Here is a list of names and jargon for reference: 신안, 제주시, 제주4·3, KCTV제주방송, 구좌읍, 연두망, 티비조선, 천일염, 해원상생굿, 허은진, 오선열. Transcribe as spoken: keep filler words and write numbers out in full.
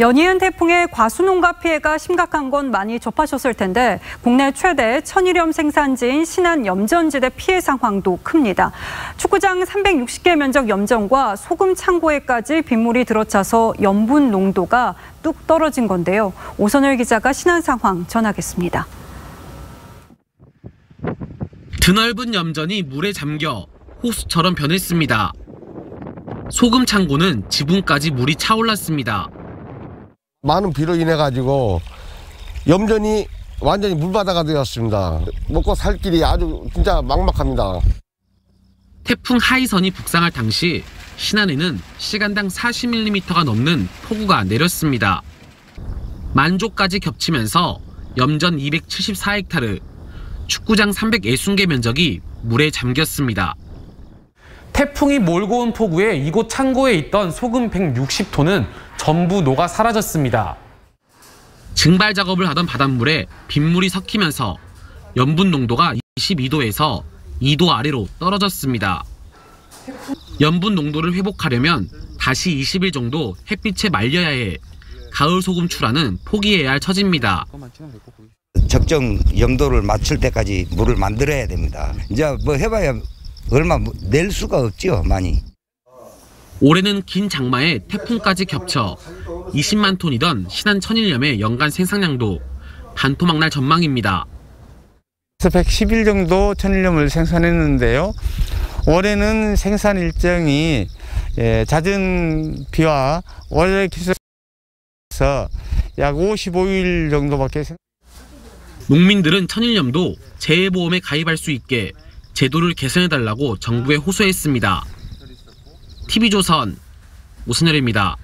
연이은 태풍에 과수농가 피해가 심각한 건 많이 접하셨을 텐데 국내 최대 천일염 생산지인 신안 염전지대 피해 상황도 큽니다. 축구장 삼백육십 개 면적 염전과 소금 창고에까지 빗물이 들어차서 염분 농도가 뚝 떨어진 건데요. 오선열 기자가 신안 상황 전하겠습니다. 드넓은 염전이 물에 잠겨 호수처럼 변했습니다. 소금 창고는 지붕까지 물이 차올랐습니다. 많은 비로 인해 가지고 염전이 완전히 물바다가 되었습니다. 먹고 살 길이 아주 진짜 막막합니다. 태풍 하이선이 북상할 당시 신안에는 시간당 사십 밀리미터가 넘는 폭우가 내렸습니다. 만조까지 겹치면서 염전 이백칠십사 헥타르, 축구장 삼백육십 개 면적이 물에 잠겼습니다. 태풍이 몰고 온 폭우에 이곳 창고에 있던 소금 백육십 톤은 전부 녹아 사라졌습니다. 증발 작업을 하던 바닷물에 빗물이 섞이면서 염분 농도가 이십이 도에서 이 도 아래로 떨어졌습니다. 염분 농도를 회복하려면 다시 이십 일 정도 햇빛에 말려야 해 가을 소금 출하는 포기해야 할 처지입니다. 적정 염도를 맞출 때까지 물을 만들어야 됩니다. 이제 뭐 해봐야 얼마 낼 수가 없죠, 많이. 올해는 긴 장마에 태풍까지 겹쳐 이십만 톤이던 신안 천일염의 연간 생산량도 반토막 날 전망입니다. 백십 일 정도 천일염을 생산했는데요. 올해는 생산 일정이 잦은 비와 월요일 기술에서 약 오십오 일 정도밖에 생산. 농민들은 천일염도 재해보험에 가입할 수 있게 제도를 개선해달라고 정부에 호소했습니다. 티비조선 오선열입니다.